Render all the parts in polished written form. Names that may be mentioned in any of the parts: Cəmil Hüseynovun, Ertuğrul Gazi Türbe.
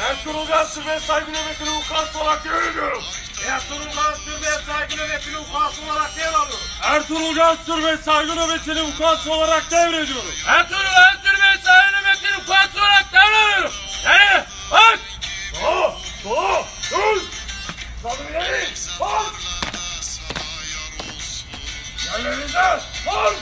Ertuğrul Gazi Türbe saygı nöbetini ukası olarak görüyorum. Ertuğrul Gazi Türbe saygı nöbetini ukası olarak devrediyorum. Ertuğrul Gazi Türbe saygı nöbetini ukası olarak devrediyorum. Ertuğrul Gazi Türbe saygı nöbetini ukası olarak devrediyorum. Nereye? Bak! Doğu! Dur! Salı ileri! Bak! Yerlerinize! Bak!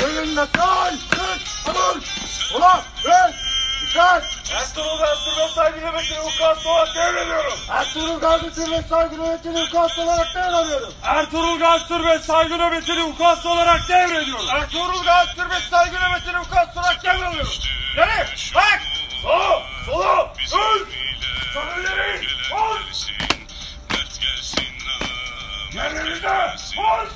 Yerlerinde sağ, kırt, olur, ulan, ön, dikkat! Ertuğrul Gazi Türbe saygı nöbetini ukası olarak devrediyorum. Ertuğrul Gazi Türbe saygı nöbetini ukası olarak devrediyorum. Ertuğrul Gazi Türbe saygı nöbetini ukası olarak devrediyorum. Ertuğrul Gazi Türbe saygı nöbetini ukası olarak devrediyorum. Geri, bak! Sağ, sola, ön, sana ileri, ol! Yerlerinde, ol!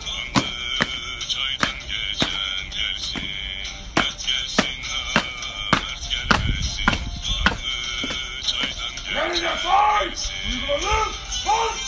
Let's go!